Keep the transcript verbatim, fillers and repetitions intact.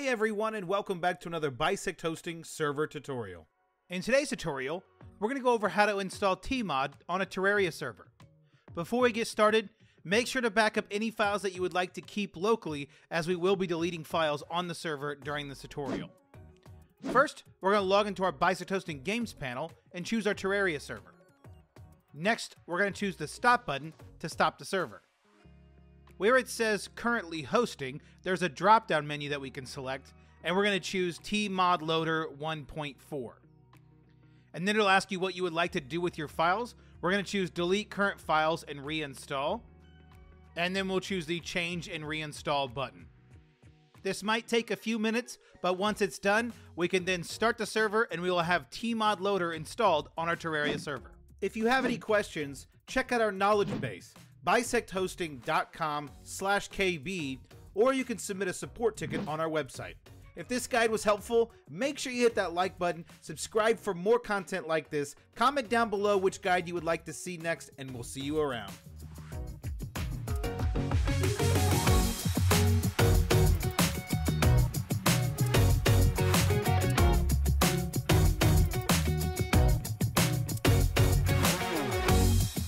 Hey everyone, and welcome back to another Bisect Hosting server tutorial. In today's tutorial, we're going to go over how to install T mod on a Terraria server. Before we get started, make sure to back up any files that you would like to keep locally, as we will be deleting files on the server during this tutorial. First, we're going to log into our Bisect Hosting Games panel and choose our Terraria server. Next, we're going to choose the stop button to stop the server. Where it says currently hosting, there's a drop down menu that we can select, and we're going to choose TModLoader one point four. And then it'll ask you what you would like to do with your files. We're going to choose delete current files and reinstall, and then we'll choose the change and reinstall button. This might take a few minutes, but once it's done, we can then start the server and we will have TModLoader installed on our Terraria server. If you have any questions, check out our knowledge base, bisect hosting dot com slash K B, or you can submit a support ticket on our website. If this guide was helpful, make sure you hit that like button, subscribe for more content like this, comment down below which guide you would like to see next, and we'll see you around.